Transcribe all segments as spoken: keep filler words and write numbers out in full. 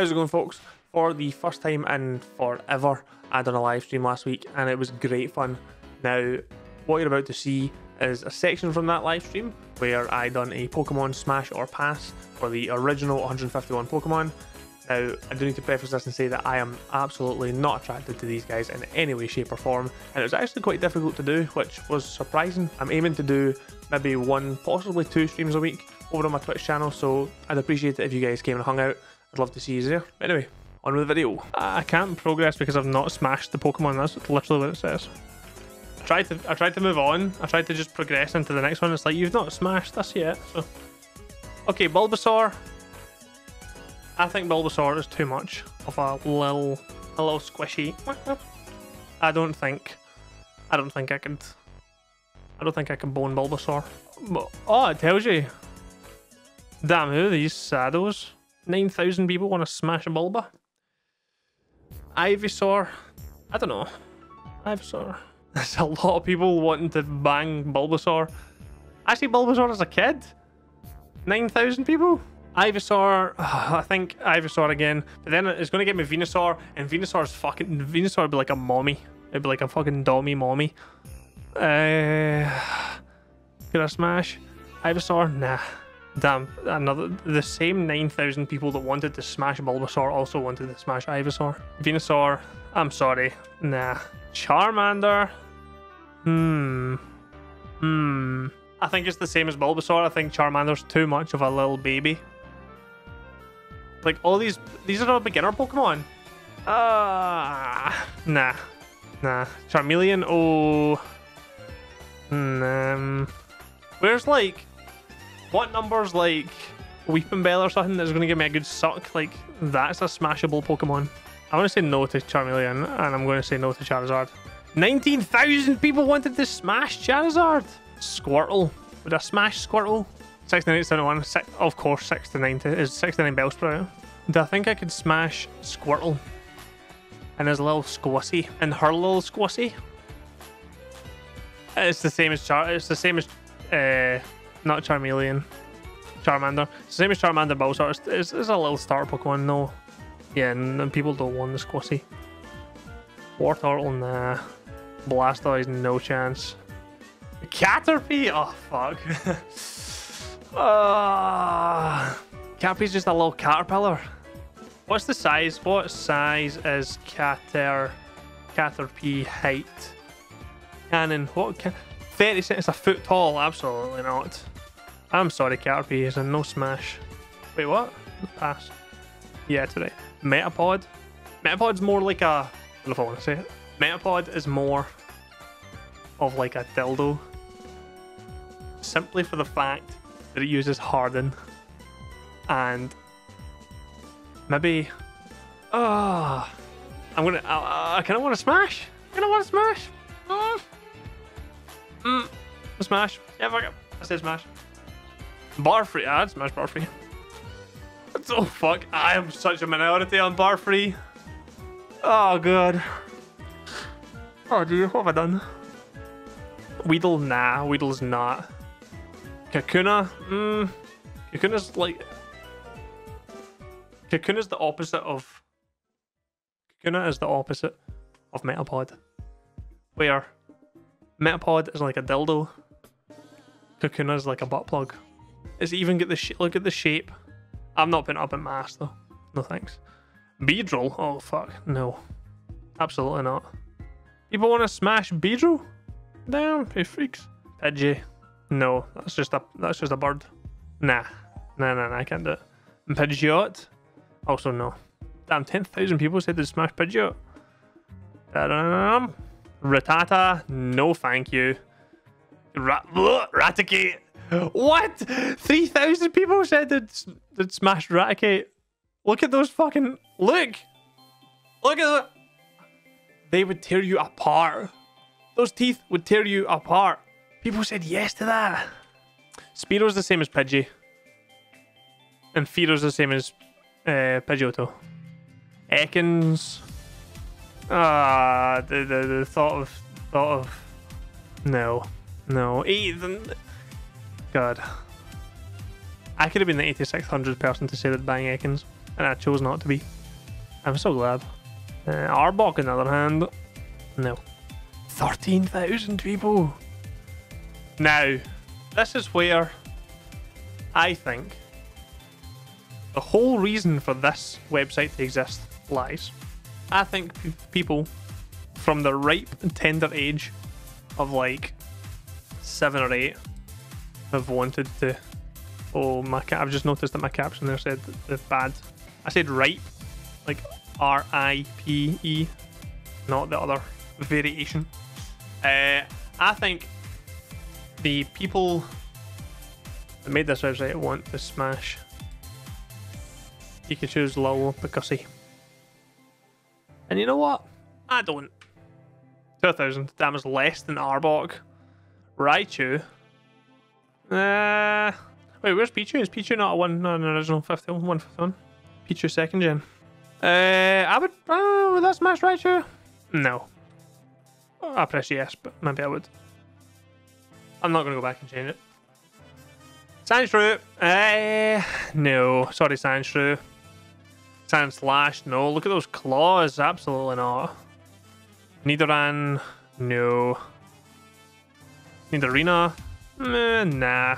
How's it going, folks? For the first time in forever, I done a live stream last week and it was great fun. Now, what you're about to see is a section from that live stream where I done a Pokemon Smash or Pass for the original one hundred fifty-one Pokemon. Now, I do need to preface this and say that I am absolutely not attracted to these guys in any way, shape or form, and it was actually quite difficult to do, which was surprising. I'm aiming to do maybe one, possibly two streams a week over on my Twitch channel, so I'd appreciate it if you guys came and hung out. I'd love to see you there. But anyway, on with the video. I can't progress because I've not smashed the Pokemon. That's literally what it says. I tried to I tried to move on. I tried to just progress into the next one. It's like, you've not smashed this yet. So, okay, Bulbasaur. I think Bulbasaur is too much of a little, a little squishy. I don't think, I don't think I could, I don't think I can bone Bulbasaur. Oh, it tells you. Damn, who are these saddos? nine thousand people want to smash a Bulba. Ivysaur. I don't know. Ivysaur. There's a lot of people wanting to bang Bulbasaur. Actually, Bulbasaur as a kid? nine thousand people? Ivysaur, uh, I think Ivysaur again, but then it's going to get me Venusaur, and Venusaur's fucking, Venusaur would be like a mommy, it'd be like a fucking dommy mommy. Uh, could I smash Ivysaur? Nah. Damn, another, the same nine thousand people that wanted to smash Bulbasaur also wanted to smash Ivysaur. Venusaur, I'm sorry, nah. Charmander, hmm, hmm, I think it's the same as Bulbasaur. I think Charmander's too much of a little baby. Like, all these, these are all beginner Pokemon. Ah, uh, nah, nah. Charmeleon, oh, um, where's like, what number's like Weeping Bell or something that's gonna give me a good suck? Like, that's a smashable Pokemon. I'm gonna say no to Charmeleon, and I'm gonna say no to Charizard. nineteen thousand people wanted to smash Charizard. Squirtle. Would I smash Squirtle? sixty-nine to seventy-one. Six, of course, six to ninety. Is sixty-nine Bellsprout? Do I think I could smash Squirtle? And his little squashy. And her little squashy. It's the same as Char. It's the same as. Uh, not Charmeleon. Charmander. It's the same as Charmander Bulbasaur. It's, it's, it's a little starter Pokemon, no. Yeah, and, and people don't want the squashy. Wartortle, nah. Blastoise, no chance. Caterpie? Oh, fuck. uh, Caterpie's just a little caterpillar. What's the size? What size is Cater... Caterpie height? Cannon. What can... thirty centimeters. It's a foot tall. Absolutely not. I'm sorry, Caterpie. It's a no smash. Wait, what? Pass. Yeah, today. Metapod? Metapod's more like a... I don't know if I want to say it. Metapod is more of like a dildo. Simply for the fact that it uses Harden and maybe uh I'm gonna I uh, kind of want to smash. Kind of want to smash. Mm. Mm. Smash. Yeah, fuck it. I said smash. Barfree. I'd smash Barfree. Oh fuck! I am such a minority on Barfree. Oh god. Oh dear. What have I done? Weedle, nah. Weedle's not. Kakuna, mmm. Kakuna's like... Kakuna's the opposite of... Kakuna is the opposite of Metapod. Where Metapod is like a dildo. Kakuna is like a butt plug. It's even get the sh look at the shape. I'm not putting it up in my ass though. No thanks. Beedrill? Oh fuck, no. Absolutely not. People want to smash Beedrill? Damn, he freaks. Pidgey. No, that's just a that's just a bird. Nah. Nah, nah, nah, I can't do it. And Pidgeot? Also no. Damn, ten thousand people said they'd smash Pidgeot. Da-da-da-da. Rattata? No thank you. Rat Raticate? What? three thousand people said they'd, they'd smash Raticate. Look at those fucking... Look! Look at the... They would tear you apart. Those teeth would tear you apart. People said yes to that. Spearo's the same as Pidgey. And Fearo's the same as uh, Pidgeotto. Ekans. Ah, the, the, the thought of... Thought of... No. No. Ethan. God. I could have been the eighty-six hundredth person to say that bang Ekans. and I chose not to be. I'm so glad. Uh, Arbok, on the other hand, no. thirteen thousand people. Now, this is where I think the whole reason for this website to exist lies. I think people from the ripe and tender age of like seven or eight have wanted to. Oh my! Ca I've just noticed that my caption there said the bad. I said ripe, like R I P E, not the other variation. Uh, I think the people that made this website want to smash Pikachu's little Picussy. And you know what? I don't. two thousand. That was less than Arbok. Raichu. Uh, wait, where's Pichu? Is Pichu not a one, not an original fifty-one? Pichu second gen. Uh, I would. Oh, would that smash Raichu? No. I press yes, but maybe I would. I'm not going to go back and change it. Sandshrew. Uh, no. Sorry, Sandshrew. Sand Slash, no. Look at those claws. Absolutely not. Nidoran, no. Nidorina, eh, nah.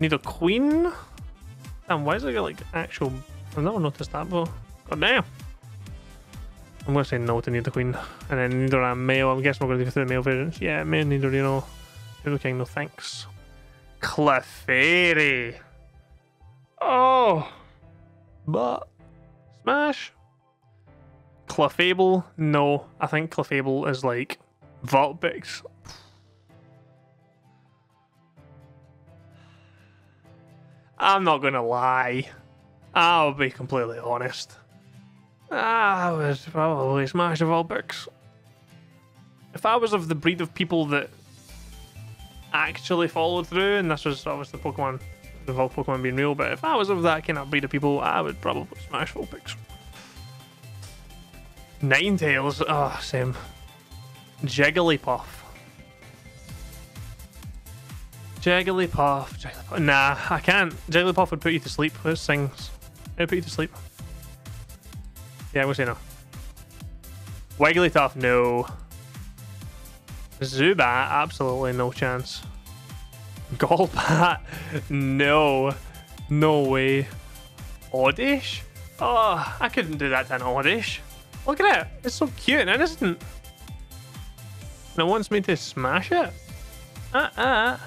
Nidoqueen? Damn, why is it got like actual. I've never noticed that before. God damn. I'm going to say no to Nidoqueen. And then Nidoran male. I'm guessing we're going to go through the male versions. Yeah, male Nidorino. Doodle King, no thanks. Clefairy. Oh. But smash. Clefable, no. I think Clefable is like Vulpix. I'm not gonna lie. I'll be completely honest. I was probably smash Vulpix. If I was of the breed of people that actually followed through, and this was obviously Pokemon. Involve Pokemon being real, but if I was of that kind of breed of people, I would probably smash Vulpix. Ninetales, ah, oh, same. Jigglypuff. Jigglypuff, Jigglypuff. Nah, I can't. Jigglypuff would put you to sleep. Those things. It would put you to sleep. Yeah, I'm gonna say no. Wigglytuff, no. Zubat, absolutely no chance. Golbat, no, no way. Oddish? Oh, I couldn't do that to an Oddish. Look at it, it's so cute and innocent. And it wants me to smash it? Uh-uh.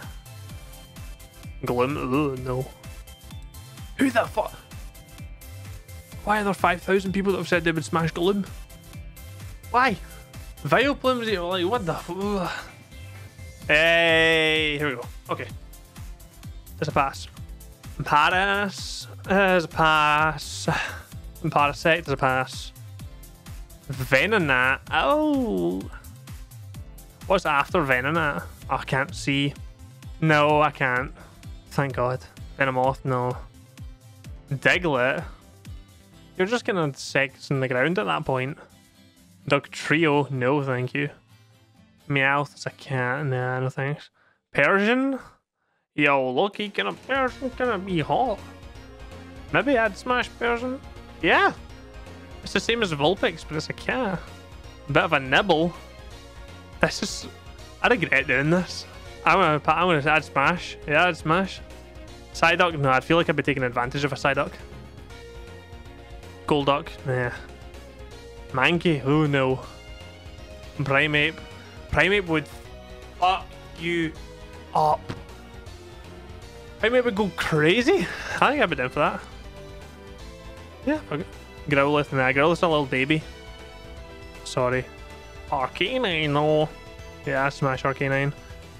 Gloom, oh no. Who the fuck? Why are there five thousand people that have said they would smash Gloom? Why? Vileplume's here, like, what the fuck? Hey, here we go. Okay. There's a pass. Paras. There's a pass. Parasect. There's a pass. Venonat. Oh. What's after Venonat? Oh, I can't see. No, I can't. Thank God. Venomoth, no. Diglett. You're just getting insects in the ground at that point. Dugtrio. No, thank you. Meowth as I can. Nah, no thanks. Persian? Yo, Loki, can a Persian gonna be hot? Maybe I'd smash Persian. Yeah. It's the same as Vulpix, but it's a cat. Bit of a nibble. This is. I regret doing this. I'm gonna. I'm gonna. I'd smash. Yeah, I'd smash. Psyduck? No, I feel like I'd be taking advantage of a Psyduck. Golduck? Nah. Mankey? Oh no. Primeape? Primeape would fuck you up. Primeape would go crazy. I think I'd be down for that. Yeah, okay. Growlithe, nah, Growlithe's a little baby. Sorry. Arcanine, no. Yeah, I'd smash Arcanine.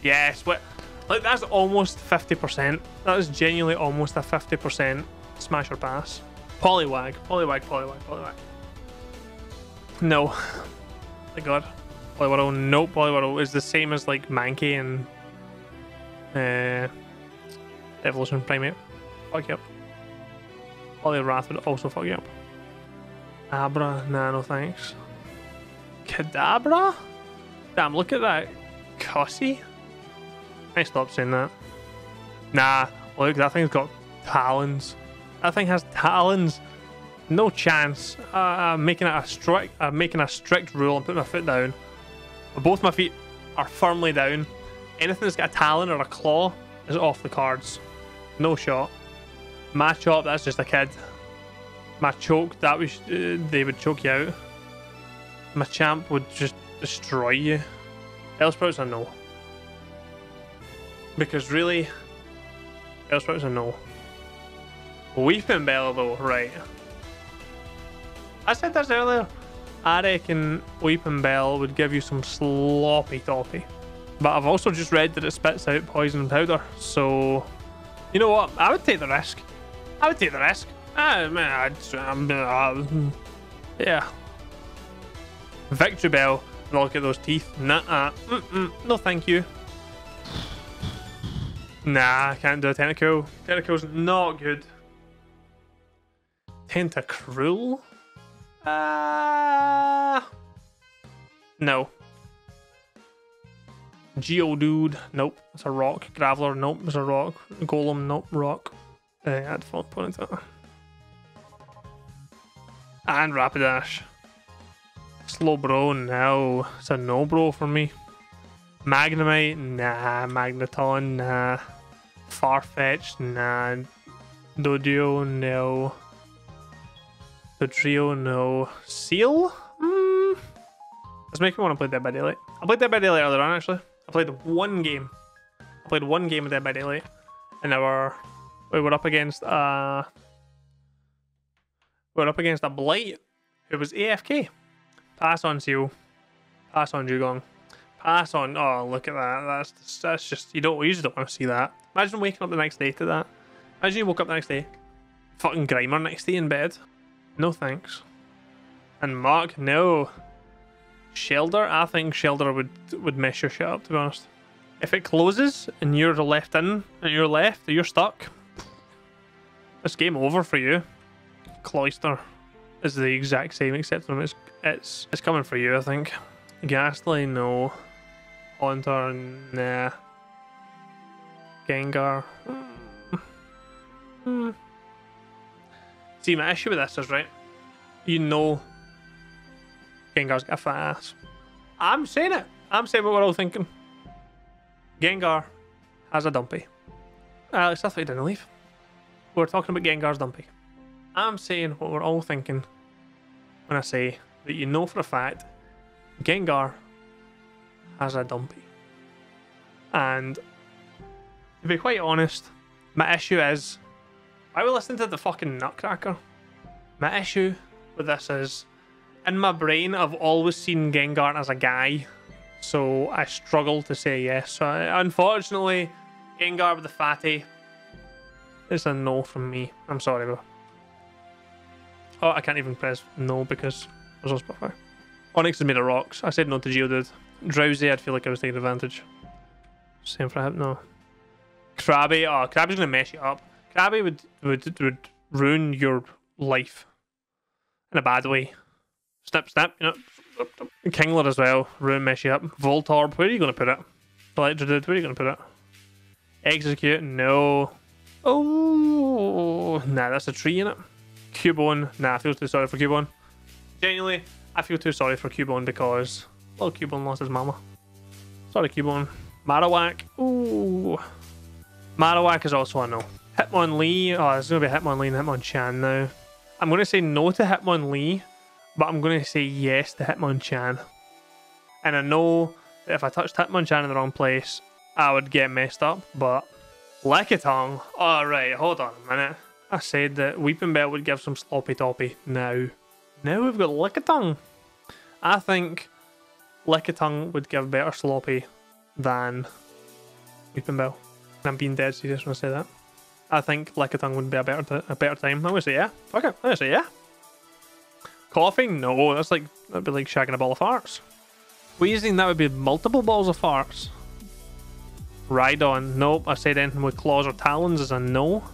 Yes, what? Like, that's almost fifty percent. That is genuinely almost a fifty percent smash or pass. Poliwag, Poliwag, Poliwag, Poliwag. No. Thank God. Poliwhirl, nope, Poliwhirl is the same as like Mankey and uh, Evolution Primeape. Fuck you up. Poliwrath would also fuck you up. Abra, nah, no thanks. Kadabra? Damn, look at that. Cussy? I stopped saying that. Nah, look, that thing's got talons. That thing has talons. No chance. Uh, I'm making it a strict. I'm making a strict rule. I'm putting my foot down. Both my feet are firmly down. Anything that's got a talon or a claw is off the cards. No shot. Machop, that's just a kid. Machoke, that was uh, they would choke you out. Machamp would just destroy you. Hellsprout's a no. Because really, Hellsprout's a no. Weeping Bella though, right. I said this earlier. I reckon Weeping Bell would give you some sloppy toppy. But I've also just read that it spits out poison powder, so... You know what? I would take the risk. I would take the risk. I, man, I just, I'm, uh, yeah. Victory Bell. Look at those teeth. Nah, uh, mm -mm, no thank you. Nah, I can't do a Tentacool. Tentacle's not good. Tentacruel? Uh, no. Geodude, nope, it's a rock. Graveler, nope, it's a rock. Golem, nope, rock. Uh, I'd fall opponent at that. And Rapidash. Slowbro, no. It's a no bro for me. Magnemite, nah. Magneton, nah. Farfetch, nah. Doduo, no. Dodrio, no. Seal? Mm. Let's make me want to play Dead by Daylight. I played Dead by Daylight earlier on, actually. I played one game. I played one game of Dead by Daylight. And now we're, we were up against uh we were up against a Blight who was A F K. Pass on Seal. Pass on Dewgong. Pass on, oh look at that. That's just, that's just you don't you just don't want to see that. Imagine waking up the next day to that. Imagine you woke up the next day. Fucking Grimer next day in bed. No thanks. And Mark, no. Shelder, I think Shelder would would mess your shit up, to be honest. If it closes and you're left in and you're left, you're stuck. It's game over for you. Cloyster is the exact same, except when it's it's it's coming for you, I think. Ghastly, no. Haunter, nah. Gengar. Hmm. Mm. See, my issue with this is, right, you know Gengar's got a fat ass. I'm saying it. I'm saying what we're all thinking. Gengar has a dumpy. At least I thought he didn't leave. We're talking about Gengar's dumpy. I'm saying what we're all thinking when I say that you know for a fact Gengar has a dumpy. And to be quite honest, my issue is, why are we listening to the fucking Nutcracker? My issue with this is, in my brain, I've always seen Gengar as a guy, so I struggle to say yes. So I, unfortunately, Gengar with the fatty, it's a no from me. I'm sorry, bro. Oh, I can't even press no because I was on Spotify. Onix is made of rocks. I said no to Geodude. Drowsy, I'd feel like I was taking advantage. Same for him, no. Krabby, oh, Krabby's gonna mess you up. Krabby would would would ruin your life in a bad way. Snip, snip, you know. Kingler as well. Ruin, mess you up. Voltorb, where are you going to put it? Electrodude, where are you going to put it? Execute, no. Oh, nah, that's a tree in it. Cubone, nah, I feel too sorry for Cubone. Genuinely, I feel too sorry for Cubone because little Cubone lost his mama. Sorry, Cubone. Marowak, ooh. Marowak is also a no. Hitmonlee, oh, it's going to be Hitmonlee and Hitmonchan now. I'm going to say no to Hitmonlee. But I'm going to say yes to Hitmonchan. And I know that if I touched Hitmonchan in the wrong place, I would get messed up, but... Lickitung? Alright, hold on a minute. I said that Weeping Bell would give some sloppy toppy. Now, now we've got Lickitung. I think Lickitung would give better sloppy than Weeping Bell. I'm being dead serious when I say that. I think Lickitung would be a better, a better time. I'm going to say yeah. Okay, I'm going to say yeah. Coughing? No, that's like, that'd be like shagging a ball of farts. Wheezing, that would be multiple balls of farts. Rhydon, nope. I said anything with claws or talons is a no.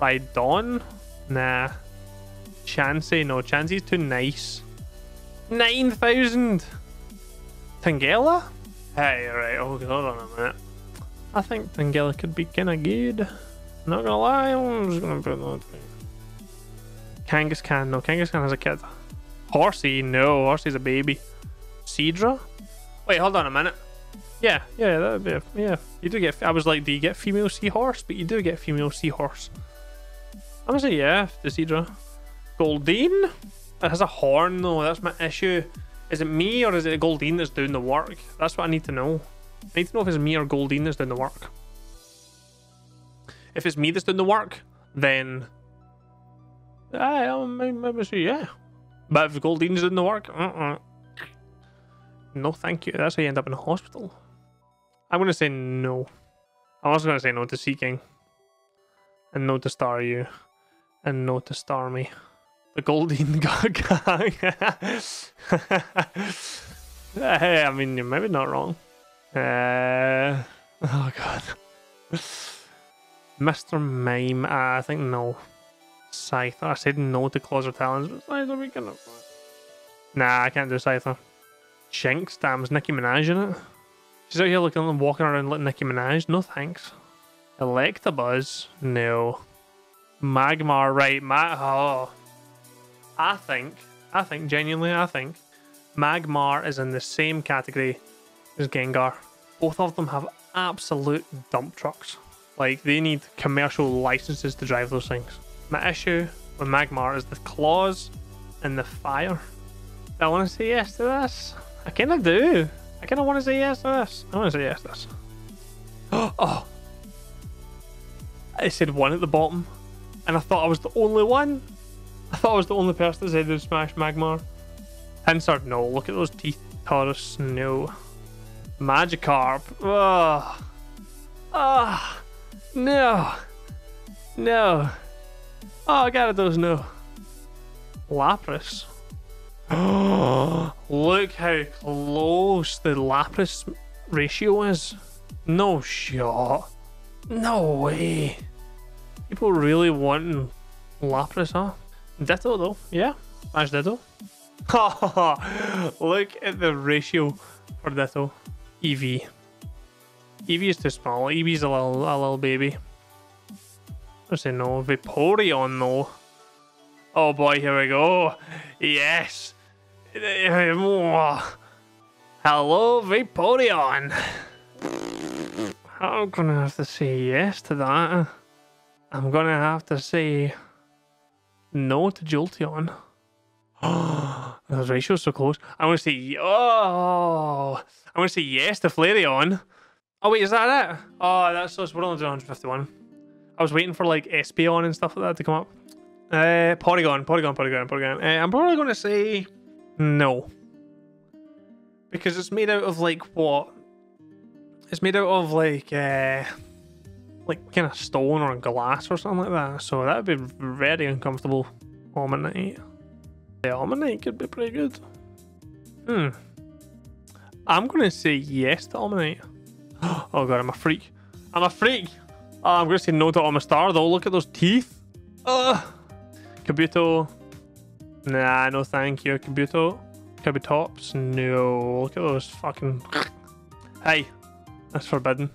Rhydon? Nah. Chansey, no. Chansey's too nice. nine thousand! Tangela? Hey, right, hold on a minute. I think Tangela could be kinda good. Not gonna lie, I'm just gonna put that thing. Kangaskhan, no, Kangaskhan has a kid. Horsey, no, Horsey's a baby. Seadra? Wait, hold on a minute. Yeah, yeah, that would be, a, yeah. You do get, I was like, do you get female seahorse? But you do get female seahorse. I'm gonna say yeah, the Seadra. Goldeen? It has a horn though, that's my issue. Is it me or is it Goldeen that's doing the work? That's what I need to know. I need to know if it's me or Goldeen that's doing the work. If it's me that's doing the work, then I, I maybe say yeah. But if Goldeen's doing the work, uh-uh. No thank you. That's how you end up in a hospital. I'm gonna say no. I'm also gonna say no to Sea King. And no to Star You. And no to Star Me. The Goldeen Gaga. Hey, I mean, you're maybe not wrong. Uh, oh god. Mister Mime, uh, I think no. Scyther, I said no to Claws or Talons, but Scyther we can... Nah, I can't do Scyther. Jinx, damn, is Nicki Minaj in it? She's out here looking and walking around like Nicki Minaj, no thanks. Electabuzz, no. Magmar, right, Ma oh. I think, I think, genuinely I think, Magmar is in the same category as Gengar. Both of them have absolute dump trucks. Like, they need commercial licenses to drive those things. My issue with Magmar is the claws and the fire. Do I want to say yes to this? I kind of do. I kind of want to say yes to this. I want to say yes to this. Oh! I said one at the bottom, and I thought I was the only one. I thought I was the only person that said they'd smash Magmar. Pinsir, no. Look at those teeth. Taurus, no. Magikarp. Ugh. Ugh. No, no. Oh, I gotta do those no. Lapras. Oh, look how close the Lapras ratio is. No shot. No way. People really wanting Lapras, huh? Ditto though, yeah. Smash Ditto. Look at the ratio for Ditto. Eevee. Eevee is too small. Eevee's a little, a little baby. I say no. Vaporeon though. Oh boy, here we go. Yes. Hello, Vaporeon. I'm gonna have to say yes to that. I'm gonna have to say no to Jolteon. Those ratios so close. I want to say oh. I want to say yes to Flareon. Oh wait, is that it? Oh, that's so we're only doing one hundred fifty-one. I was waiting for like Espeon and stuff like that to come up. Uh, Porygon, Porygon, Porygon, Porygon. Uh, I'm probably going to say no. Because it's made out of like what? It's made out of like, uh, like kind of stone or glass or something like that. So that would be very uncomfortable. Omanyte. The Omanyte could be pretty good. Hmm. I'm going to say yes to Omanyte. Oh god, I'm a freak. I'm a freak! Oh, I'm going to say no to Omastar though. Look at those teeth. Ugh. Kabuto. Nah, no thank you. Kabuto. Kabutops. No. Look at those fucking... Hey. That's forbidden.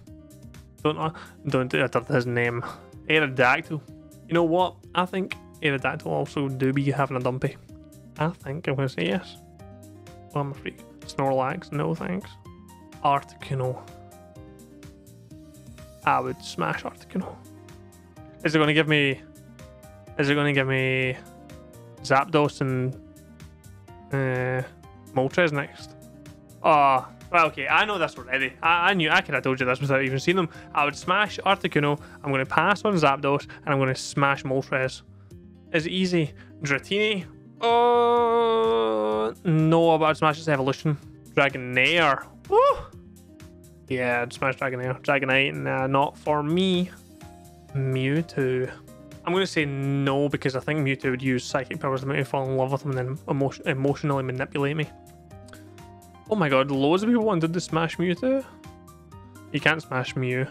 Don't... Uh, don't utter his name. Aerodactyl. You know what? I think Aerodactyl also do be having a dumpy. I think I'm going to say yes. Oh, I'm a freak. Snorlax. No thanks. Articuno. I would smash Articuno. Is it going to give me... Is it going to give me... Zapdos and... Uh, Moltres next? Oh, well, okay. I know this already. I, I knew... I could have told you this without even seeing them. I would smash Articuno. I'm going to pass on Zapdos. And I'm going to smash Moltres. It's easy. Dratini. Oh... No, but I'd smash its evolution. Dragonair. Woo! Yeah, I'd smash Dragonair. Dragonite, nah, not for me. Mewtwo. I'm going to say no because I think Mewtwo would use psychic powers to make me fall in love with him and then emotion emotionally manipulate me. Oh my god, loads of people wanted to smash Mewtwo. You can't smash Mew.